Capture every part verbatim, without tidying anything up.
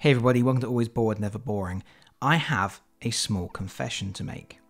Hey everybody, welcome to Always Board Never Boring. I have a small confession to make.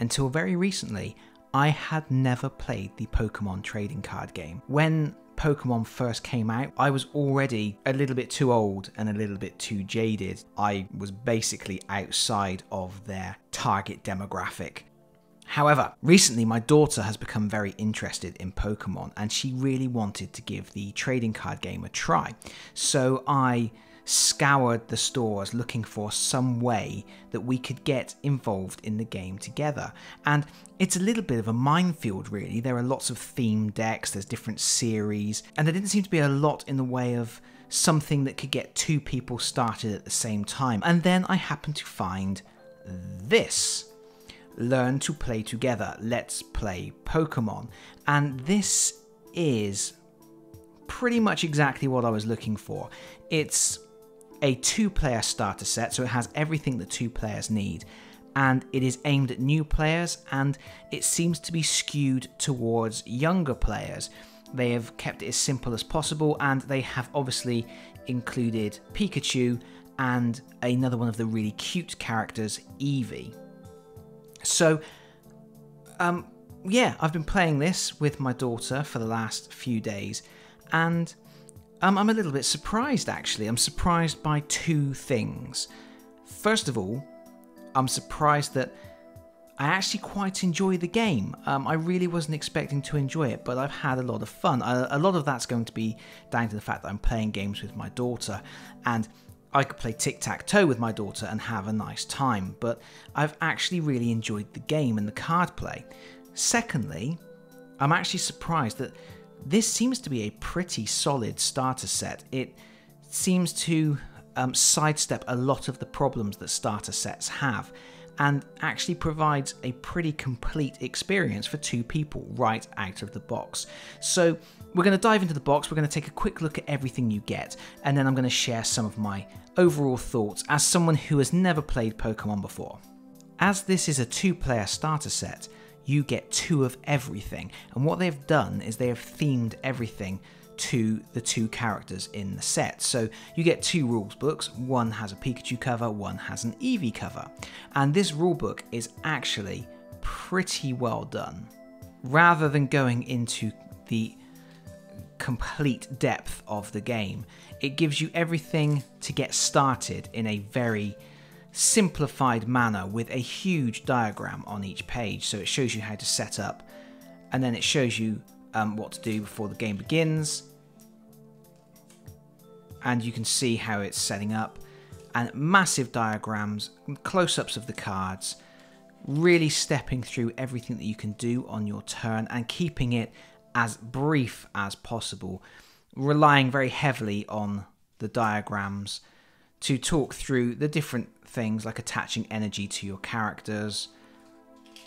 Until very recently, I had never played the Pokemon trading card game. When Pokemon first came out, I was already a little bit too old and a little bit too jaded. I was basically outside of their target demographic. However, recently my daughter has become very interested in Pokemon and she really wanted to give the trading card game a try. So I scoured the stores looking for some way that we could get involved in the game together. And it's a little bit of a minefield really. There are lots of theme decks, there's different series, and there didn't seem to be a lot in the way of something that could get two people started at the same time. And then I happened to find this. Learn to play together. Let's play Pokemon. And this is pretty much exactly what I was looking for. It's a two-player starter set, so it has everything the two players need, and it is aimed at new players, and it seems to be skewed towards younger players. They have kept it as simple as possible, and they have obviously included Pikachu and another one of the really cute characters, Eevee. So, um, yeah, I've been playing this with my daughter for the last few days, and Um, I'm a little bit surprised, actually. I'm surprised by two things. First of all, I'm surprised that I actually quite enjoy the game. Um, I really wasn't expecting to enjoy it, but I've had a lot of fun. A, a lot of that's going to be down to the fact that I'm playing games with my daughter, and I could play tic-tac-toe with my daughter and have a nice time, but I've actually really enjoyed the game and the card play. Secondly, I'm actually surprised that this seems to be a pretty solid starter set. It seems to um, sidestep a lot of the problems that starter sets have and actually provides a pretty complete experience for two people right out of the box. So we're going to dive into the box, we're going to take a quick look at everything you get, and then I'm going to share some of my overall thoughts as someone who has never played Pokemon before. As this is a two-player starter set, you get two of everything, and what they've done is they have themed everything to the two characters in the set. So you get two rules books, one has a Pikachu cover, one has an Eevee cover, and this rule book is actually pretty well done. Rather than going into the complete depth of the game, it gives you everything to get started in a very simplified manner with a huge diagram on each page. So it shows you how to set up, and then it shows you um, what to do before the game begins, and you can see how it's setting up, and massive diagrams, close-ups of the cards, really stepping through everything that you can do on your turn and keeping it as brief as possible, relying very heavily on the diagrams to talk through the different things like attaching energy to your characters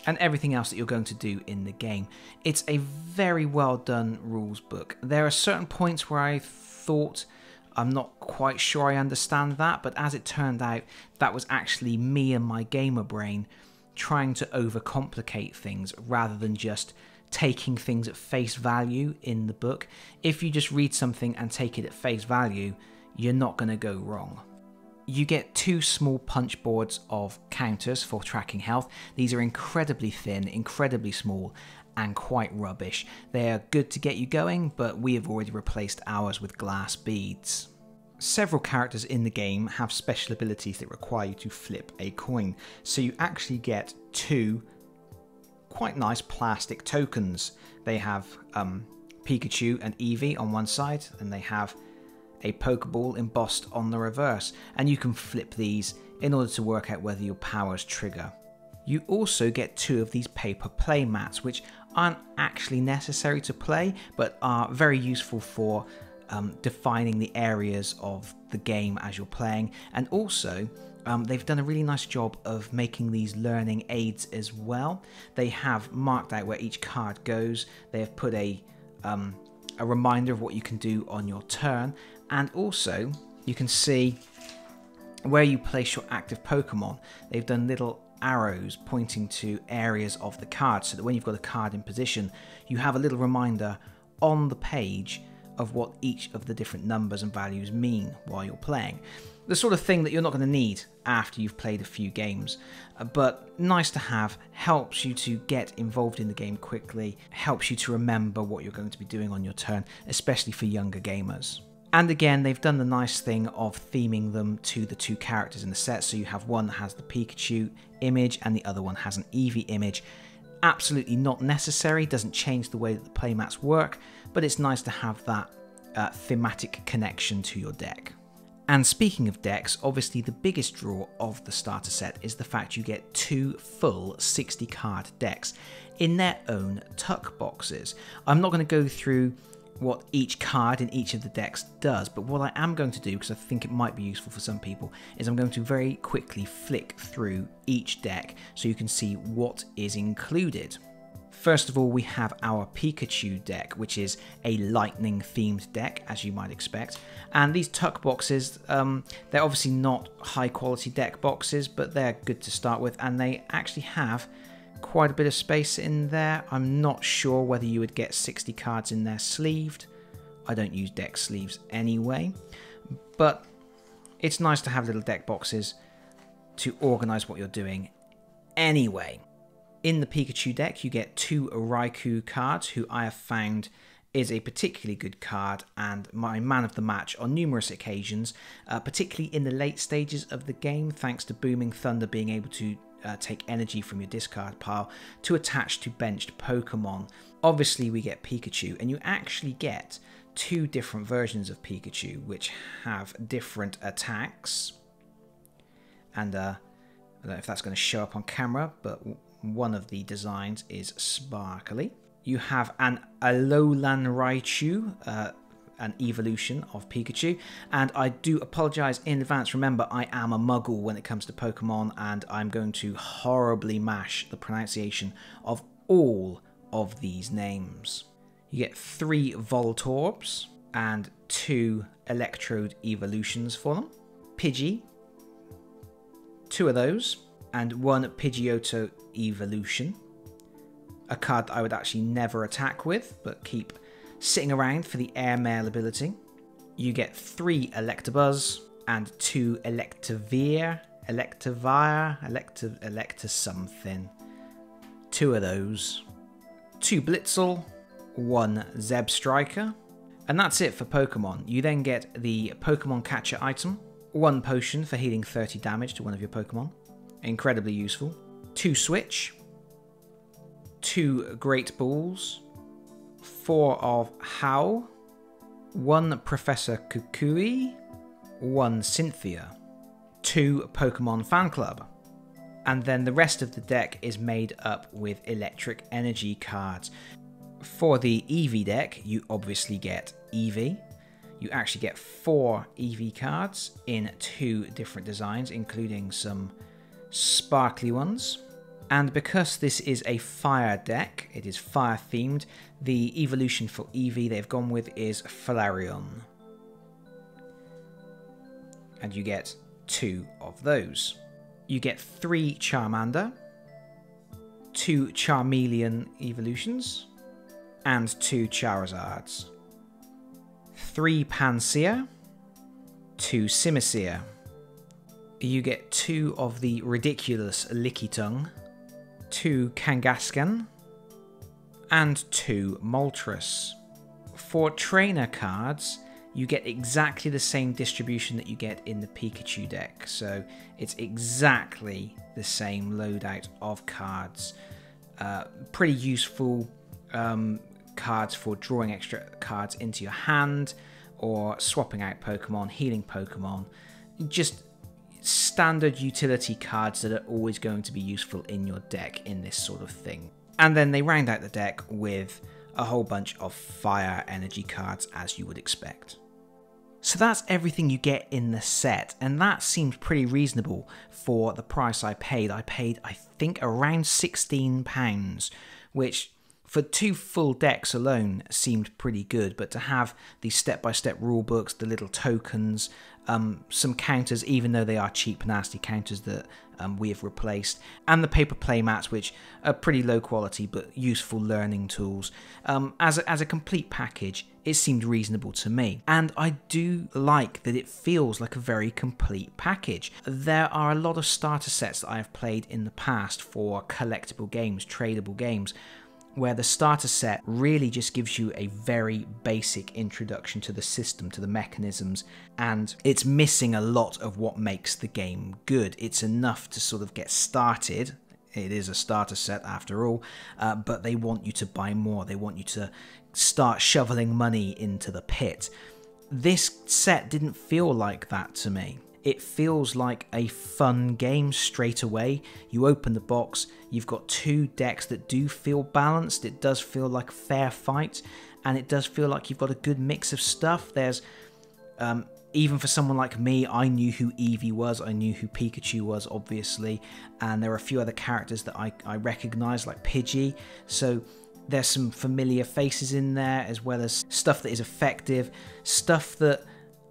and everything else that you're going to do in the game. It's a very well done rules book. There are certain points where I thought I'm not quite sure I understand that, but as it turned out, that was actually me and my gamer brain trying to overcomplicate things rather than just taking things at face value in the book. If you just read something and take it at face value, you're not going to go wrong. You get two small punch boards of counters for tracking health. These are incredibly thin, incredibly small, and quite rubbish. They are good to get you going, but we have already replaced ours with glass beads. Several characters in the game have special abilities that require you to flip a coin, so you actually get two quite nice plastic tokens. They have um, Pikachu and Eevee on one side, and they have a Pokeball embossed on the reverse, and you can flip these in order to work out whether your powers trigger. You also get two of these paper play mats, which aren't actually necessary to play, but are very useful for um, defining the areas of the game as you're playing, and also um, they've done a really nice job of making these learning aids as well. They have marked out where each card goes, they have put a, um, a reminder of what you can do on your turn, and also you can see where you place your active Pokemon. They've done little arrows pointing to areas of the card so that when you've got a card in position, you have a little reminder on the page of what each of the different numbers and values mean while you're playing. the sort of thing that you're not going to need after you've played a few games, but nice to have, helps you to get involved in the game quickly, helps you to remember what you're going to be doing on your turn, especially for younger gamers. And again, they've done the nice thing of theming them to the two characters in the set, so you have one that has the Pikachu image and the other one has an Eevee image. Absolutely not necessary, doesn't change the way that the playmats work, but it's nice to have that uh, thematic connection to your deck. And speaking of decks, obviously the biggest draw of the starter set is the fact you get two full sixty card decks in their own tuck boxes. I'm not going to go through what each card in each of the decks does, but what I am going to do, because I think it might be useful for some people, is I'm going to very quickly flick through each deck so you can see what is included. First of all, we have our Pikachu deck, which is a lightning themed deck, as you might expect. And these tuck boxes, um, they're obviously not high quality deck boxes, but they're good to start with, and they actually have quite a bit of space in there. I'm not sure whether you would get sixty cards in there sleeved. I don't use deck sleeves anyway, but it's nice to have little deck boxes to organize what you're doing anyway. In the Pikachu deck, you get two Raikou cards, who I have found is a particularly good card and my man of the match on numerous occasions, uh, particularly in the late stages of the game, thanks to Booming Thunder being able to Uh, take energy from your discard pile to attach to benched Pokemon. Obviously we get Pikachu, and you actually get two different versions of Pikachu which have different attacks, and uh, I don't know if that's going to show up on camera, but one of the designs is sparkly. You have an Alolan Raichu, uh, an evolution of Pikachu, and I do apologise in advance. Remember, I am a muggle when it comes to Pokemon, and I'm going to horribly mash the pronunciation of all of these names. You get three Voltorbs and two Electrode evolutions for them. Pidgey, two of those, and one Pidgeotto evolution. A card that I would actually never attack with, but keep sitting around for the airmail ability. You get three Electabuzz and two Electivire, Electivire, Electiv, Electa something. Two of those. Two Blitzle, one Zebstriker, and that's it for Pokemon. You then get the Pokemon Catcher item, one Potion for healing thirty damage to one of your Pokemon. Incredibly useful. Two Switch, two Great Balls, four of Hau, one Professor Kukui, one Cynthia, two Pokemon Fan Club. And then the rest of the deck is made up with electric energy cards. For the Eevee deck, you obviously get Eevee. You actually get four Eevee cards in two different designs, including some sparkly ones. And because this is a fire deck, it is fire themed, the evolution for Eevee they've gone with is Flareon. And you get two of those. You get three Charmander, two Charmeleon evolutions, and two Charizards. Three Pansear, two Simisear. You get two of the ridiculous Lickitung, two Kangaskhan, and two Moltres. For trainer cards, you get exactly the same distribution that you get in the Pikachu deck, so it's exactly the same loadout of cards. Uh, pretty useful um, cards for drawing extra cards into your hand, or swapping out Pokemon, healing Pokemon, just standard utility cards that are always going to be useful in your deck in this sort of thing. And then they round out the deck with a whole bunch of fire energy cards, as you would expect. So that's everything you get in the set, and that seems pretty reasonable for the price I paid. I paid, I think, around sixteen pounds, which for two full decks alone seemed pretty good, but to have the step-by-step rule books, the little tokens, um, some counters, even though they are cheap, nasty counters that um, we have replaced, and the paper playmats, which are pretty low quality but useful learning tools, um, as, a, as a complete package, it seemed reasonable to me. And I do like that it feels like a very complete package. There are a lot of starter sets that I have played in the past for collectible games, tradable games, where the starter set really just gives you a very basic introduction to the system, to the mechanisms, and it's missing a lot of what makes the game good. It's enough to sort of get started. It is a starter set after all, uh, but they want you to buy more. They want you to start shoveling money into the pit. This set didn't feel like that to me. It feels like a fun game straight away. You open the box, you've got two decks that do feel balanced. It does feel like a fair fight, and it does feel like you've got a good mix of stuff. There's, um, even for someone like me, I knew who Eevee was, I knew who Pikachu was, obviously, and there are a few other characters that I, I recognise, like Pidgey, so there's some familiar faces in there, as well as stuff that is effective, stuff that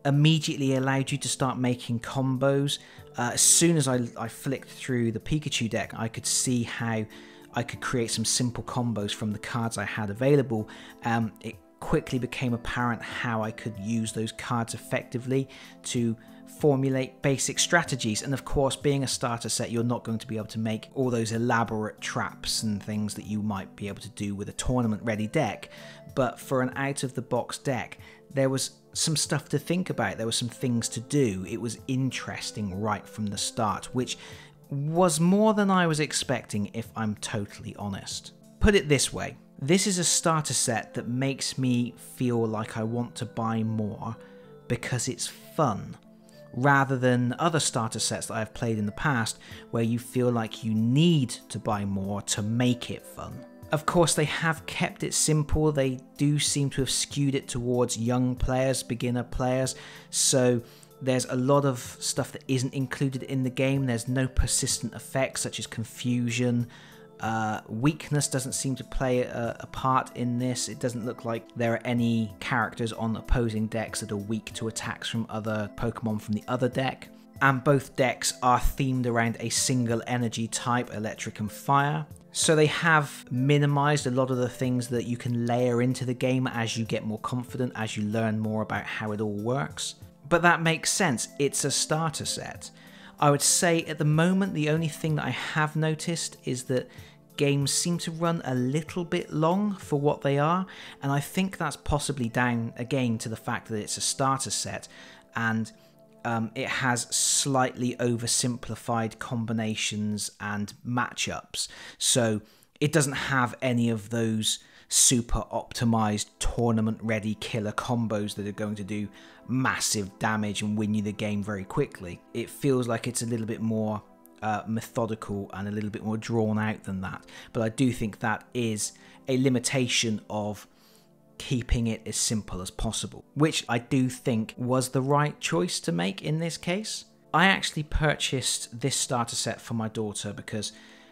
immediately allowed you to start making combos. Uh, as soon as I, I flicked through the Pikachu deck, I could see how I could create some simple combos from the cards I had available. Um, it quickly became apparent how I could use those cards effectively to formulate basic strategies. And of course, being a starter set, you're not going to be able to make all those elaborate traps and things that you might be able to do with a tournament-ready deck. But for an out-of-the-box deck, there was some stuff to think about, there were some things to do. It was interesting right from the start, which was more than I was expecting, if I'm totally honest. Put it this way, this is a starter set that makes me feel like I want to buy more because it's fun, rather than other starter sets that I've played in the past where you feel like you need to buy more to make it fun. Of course, they have kept it simple. They do seem to have skewed it towards young players, beginner players, so there's a lot of stuff that isn't included in the game. There's no persistent effects such as confusion. Uh, weakness doesn't seem to play a, a part in this. It doesn't look like there are any characters on opposing decks that are weak to attacks from other Pokemon from the other deck. And both decks are themed around a single energy type, electric and fire. So they have minimized a lot of the things that you can layer into the game as you get more confident, as you learn more about how it all works. But that makes sense, it's a starter set. I would say at the moment the only thing that I have noticed is that games seem to run a little bit long for what they are, and I think that's possibly down again to the fact that it's a starter set and Um, it has slightly oversimplified combinations and matchups, so it doesn't have any of those super optimized tournament ready killer combos that are going to do massive damage and win you the game very quickly. It feels like it's a little bit more uh, methodical and a little bit more drawn out than that, but I do think that is a limitation of keeping it as simple as possible, which I do think was the right choice to make in this case. I actually purchased this starter set for my daughter because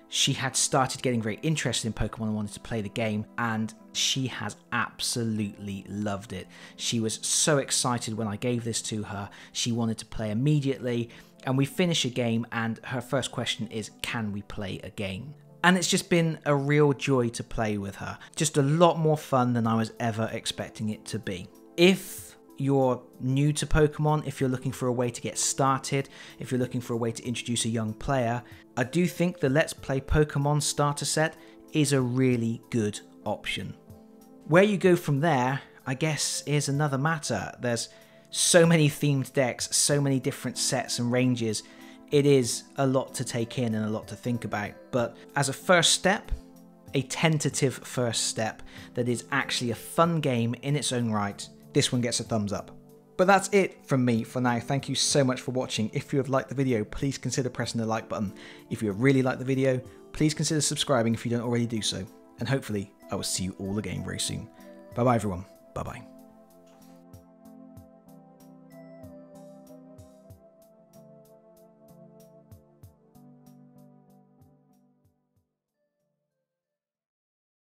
she had started getting very interested in Pokemon and wanted to play the game, and she has absolutely loved it. She was so excited when I gave this to her. She wanted to play immediately, and we finish a game and her first question is, can we play again? And it's just been a real joy to play with her. Just a lot more fun than I was ever expecting it to be. If you're new to Pokemon, if you're looking for a way to get started, if you're looking for a way to introduce a young player, I do think the Let's Play Pokemon starter set is a really good option. Where you go from there, I guess, is another matter. There's so many themed decks, so many different sets and ranges. It is a lot to take in and a lot to think about, but as a first step, a tentative first step that is actually a fun game in its own right, this one gets a thumbs up. But that's it from me for now. Thank you so much for watching. If you have liked the video, please consider pressing the like button. If you have really liked the video, please consider subscribing if you don't already do so. And hopefully, I will see you all again very soon. Bye bye everyone. Bye bye.